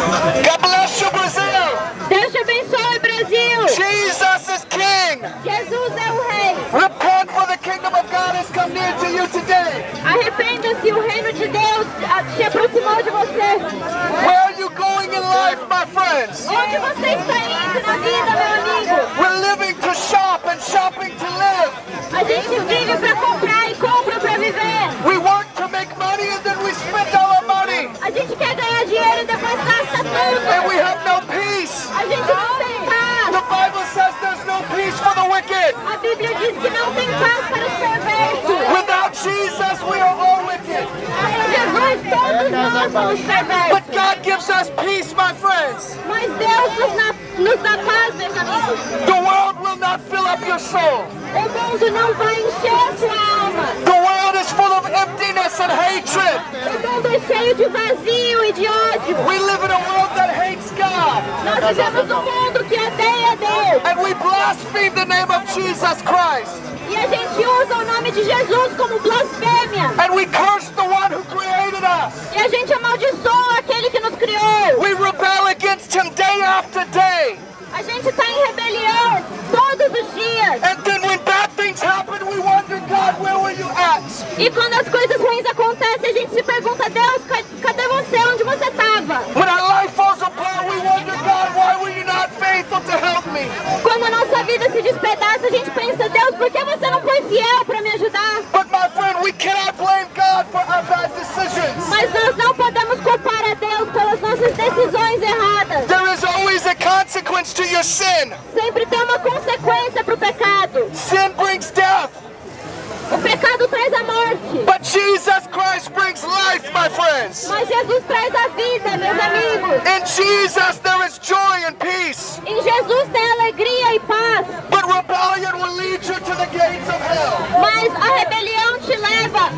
God bless you, Brazil! Deus te abençoe, Brasil! Jesus is King! Jesus é o Rei! Repent, for the kingdom of God has come near to you today! Arrependa-se, o reino de Deus se aproximou de você! Where are you going in life, my friends? Onde você está indo na vida, meu amigo? We're living to shop and shopping to live! A gente vive para comprar e compra para viver! We work to make money and then we spend our money! A gente quer ganhar dinheiro e depois gasta tudo! And we have no peace! A gente não tem paz! The Bible says there's no peace for the wicked! A Bíblia diz que não tem paz para os perversos! Without Jesus we are all wicked! Todos nós somos perversos! But God gives us peace, my friends! Mas Deus nos dá paz, meus amigos! The world will not fill up your soul! O mundo não vai encher sua alma! The world is full of emptiness and hatred! O mundo é cheio de vazio e de ódio! We live in a world that hates God! Nós vivemos num mundo que odeia Deus! And we blaspheme the name of Jesus Christ! E a gente usa o nome de Jesus como blasfêmia! And we curse the one who created us! E a gente amaldiçoa aquele que nos criou! We rebel against him day after day! A gente está em rebelião todos os dias! And then when bad things happen, we wonder, God, where were you at? E quando as coisas ruins acontecem, a gente se pergunta, Deus, cadê você? Onde você estava? When our life falls apart, we wonder, God, why were you not faithful to help me? Quando a nossa vida se despedaça, a gente pensa, Deus, por que você não foi fiel para me ajudar? But my friend, we cannot blame God for our bad decisions. Mas nós não podemos culpar a Deus pelas nossas decisões erradas. There is always a consequence to your sin. Sempre tem uma consequência para o pecado. Sin brings death. O pecado traz a morte. But Jesus Christ brings life, my friends. Mas Jesus traz a vida, meus amigos. In Jesus there is joy and peace. Em Jesus tem alegria e paz. But rebellion will lead you to the gates of hell. Mas a rebelião te leva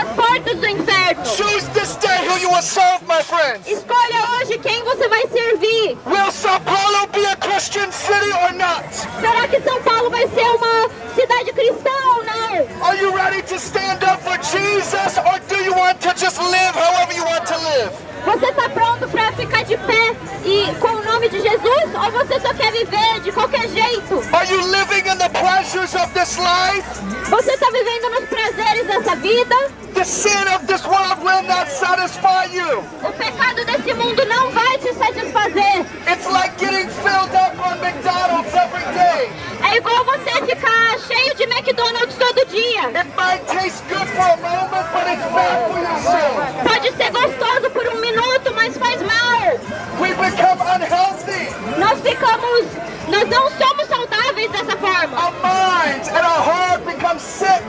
às portas do inferno. Choose this day who you will serve, my friends. Escolha hoje quem você vai servir. Will São Paulo be a Christian city or not? Será que São Paulo vai ser uma cidade cristã ou não? Are you ready to stand up for Jesus or do you want to just live however you want to live? Você está pronto para ficar de pé e com o nome de Jesus ou você só quer viver de qualquer jeito? Are you living in the pleasures of this life? Você está vivendo nos prazeres dessa vida? The sin of this world will not satisfy you. O pecado desse mundo não vai te satisfazer. It's like getting filled up on McDonald's every day. É igual você ficar cheio de McDonald's todo dia. It might taste good for a moment, but it's bad for your soul. Pode ser gostoso por um minuto, mas faz mal. We become unhealthy. Nós não somos saudáveis dessa forma. Our minds and our heart become sick.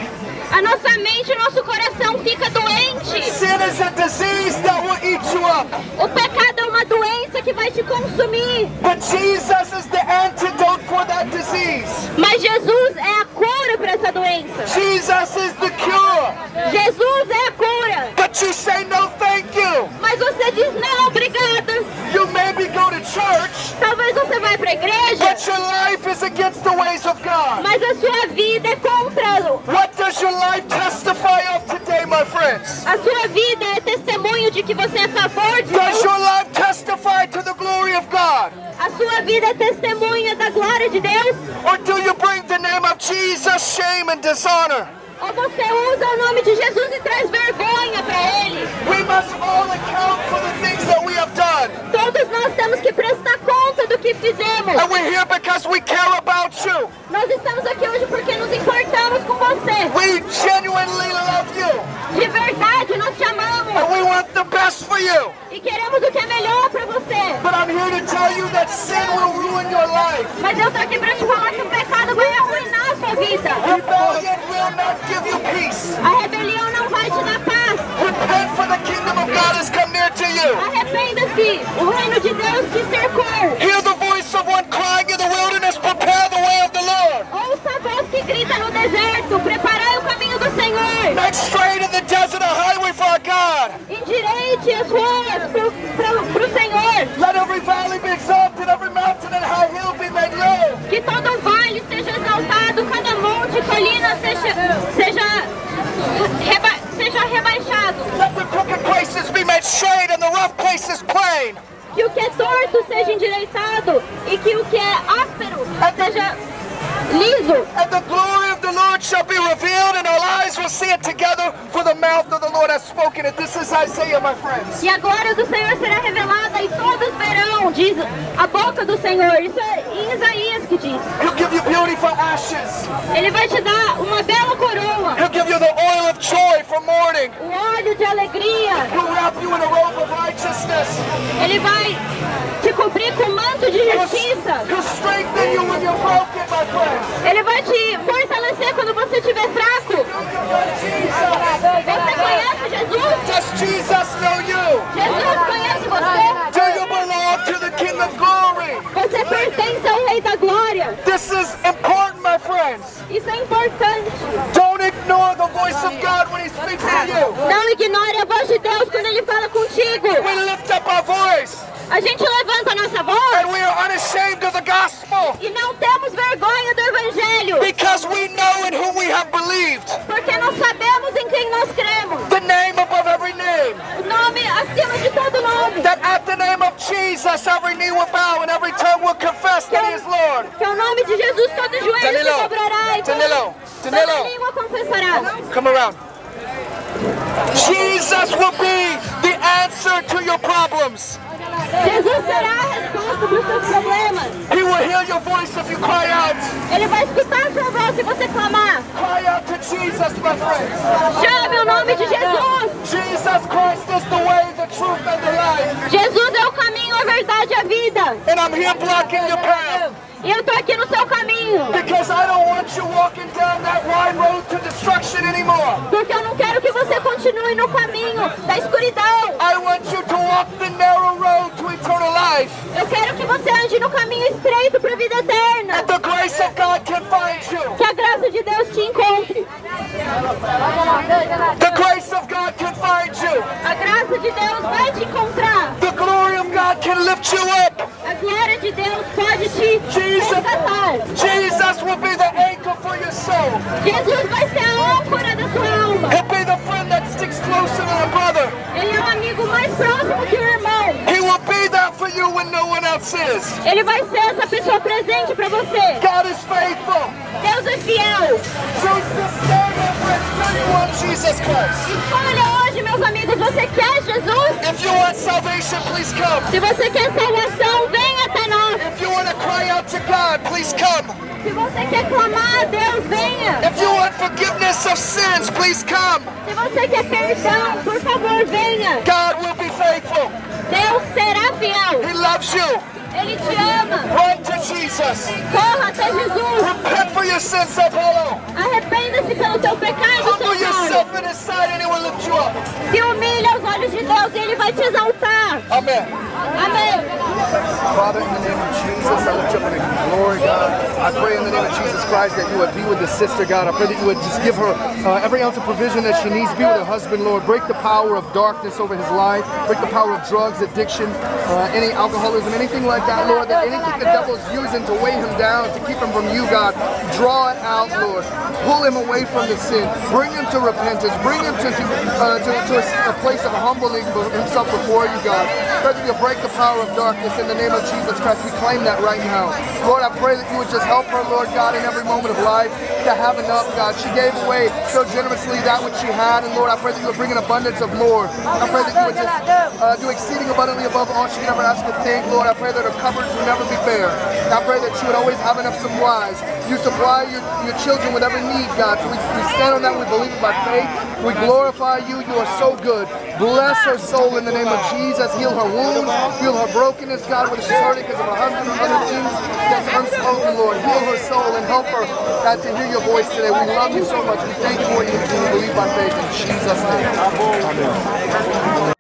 A nossa mente e nosso coração fica doente. Sin is a disease that will eat you up. O pecado é uma doença que vai te consumir. But Jesus is the antidote for that disease. Mas Jesus é a cura para essa doença. Jesus is the cure. Jesus é a cura. But you say no thank you. Mas você diz não, obrigada. You maybe go to church. Talvez você vá para a igreja. But your life is against the ways of God. Mas a sua vida é contra-lo. What does your life testify of today, my friends? A sua vida é testemunho de que você é a favor de Deus. Does your life testify to the glory of God? A sua vida é testemunha da glória de Deus? Or do you bring the name of Jesus shame and dishonor? Ou você usa o nome de Jesus e traz vergonha para ele? We must all account for the things that we have done. Todos nós temos que prestar conta do que fizemos. And we're here because we care about you. Nós estamos aqui hoje porque nos importamos com você. We genuinely love you. De verdade, nós te amamos. And we want the best for you. E queremos o que é melhor para você. But I'm here to tell you that sin will ruin your life. Mas eu tô aqui para te falar que o pecado vai arruinar a sua vida. Rebellion will not give you peace. A rebelião não vai te dar paz. Repent, for the kingdom of God has come near to you. Arrependa-se, o reino de Deus te cercou. Hear the voice of one crying in the wilderness, prepare the way of the Lord. Ouça a voz que grita no deserto, preparai o caminho do Senhor. Make straight in the desert a highway for our God. Endireite as ruas para o Senhor. Let every valley be exalted, every mountain and high hill be made low. Que todo vale seja exaltado, cada monte e colina seja rebaixado. Let the crooked places be made straight and the rough places plain. que o que é torto seja endireitado e que o que é áspero seja liso. And the glory of the Lord shall be revealed, and our eyes will see it together, for the mouth of the Lord has spoken it. This is Isaiah, my friends. E a glória do Senhor será revelada e todos verão, diz a boca do Senhor. Isso é em Isaías que diz. He'll give you beautiful ashes. Ele vai te dar uma bela coroa. He'll give you the oil of joy for mourning. O óleo de alegria. He'll wrap you in a robe of righteousness. Ele vai te cobrir com o manto de justiça. He'll strengthen you when you're broken, my friends. Ele vai te fortalecer quando você estiver fraco. Você conhece Jesus? Does Jesus know you? Jesus conhece você? Do you belong to the King of Glory? Você pertence ao Rei da Glória. This is important, my friends. Isso é importante. Don't ignore the voice of God when He speaks to you. Não ignore a voz de Deus quando Ele fala contigo. We lift up our voice. A gente levanta a nossa voz. And we are unashamed of the gospel. E não temos vergonha do Evangelho. Because we know in who we have believed. Porque nós sabemos em quem nós cremos. The name above every name. O nome acima de todo nome. That at the name of Jesus every knee will bow and every tongue will confess that He is Lord. Que o nome de Jesus todo joelho se dobrará e toda língua confessará. Come around. Jesus will be the answer to your problems. Jesus será a resposta para os seus problemas. He will hear your voice if you cry out. Ele vai escutar sua voz se você clamar. Cry out to Jesus, my friends. Chame o nome de Jesus. Jesus Christ is the way, the truth, and the life. Jesus é o caminho, a verdade e a vida. And I'm here blocking your path. E eu estou aqui no seu caminho. Because I don't want you walking down that wide road to destruction anymore. Porque eu não quero que você continue no caminho da escuridão. I want you to walk the narrow road to eternal life. Eu quero que você ande no caminho estreito para a vida eterna. And the grace of God can find you. Que a graça de Deus te encontre. The grace of God can find you. A graça de Deus vai te encontrar. The glory of God can lift you up. A glória de Deus pode te resgatar. Jesus will be the anchor for your soul. Jesus vai ser a âncora da sua alma. He'll be the friend that sticks closer than a brother. Ele é amigo mais próximo que o irmão. He will be there for you when no one else is. Ele vai ser essa pessoa presente para você. God is faithful. Deus é fiel. Choose this day, my friends, do you want Jesus Christ? Escolha hoje, meus amigos, você quer Jesus? If you want salvation, please come. Se você quer salvação, vem até nós. If you want to cry out to God, please come. Se você quer clamar a Deus, venha. If you want forgiveness of sins, please come. Se você quer perdão, por favor, venha. God will be faithful. Deus será fiel. He loves you. Ele te ama. Run to Jesus. Corra até Jesus. Repent for your sins, São Paulo. Arrependa-se pelo teu pecado, São Paulo. Yourself in His sight and He will lift you up. Se humilha aos olhos de Deus e Ele vai te exaltar. Amém. Amém. Father, in the name of Jesus, I lift you up in the glory, God. I pray in the name of Jesus Christ that you would be with the sister, God. I pray that you would just give her every ounce of provision that she needs. Be with her husband, Lord. Break the power of darkness over his life. Break the power of drugs, addiction, any alcoholism, anything like that, Lord. That anything the devil's using to weigh him down, to keep him from you, God. Draw it out, Lord. Pull him away from the sin. Bring him to repentance. Bring him to a place of humbling himself before you, God. I pray that you break the power of darkness. In the name of Jesus Christ, we claim that right now. Lord, I pray that you would just help her, Lord God, in every moment of life to have enough, God. She gave away so generously that which she had, and Lord, I pray that you would bring an abundance of more. I pray that you would just do exceeding abundantly above all she can ever ask or think, Lord. I pray that her cupboards would never be bare. And I pray that she would always have enough supplies. You supply your children with every need, God. So we stand on that, we believe by faith. We glorify you. You are so good. Bless her soul in the name of Jesus. Heal her wounds. Heal her brokenness. God, whether she's hurting because of her husband and other things that's unspoken, Lord, heal her soul and help her, God, to hear your voice today. We love you so much. We thank you for you. We believe by faith in Jesus' name. Amen.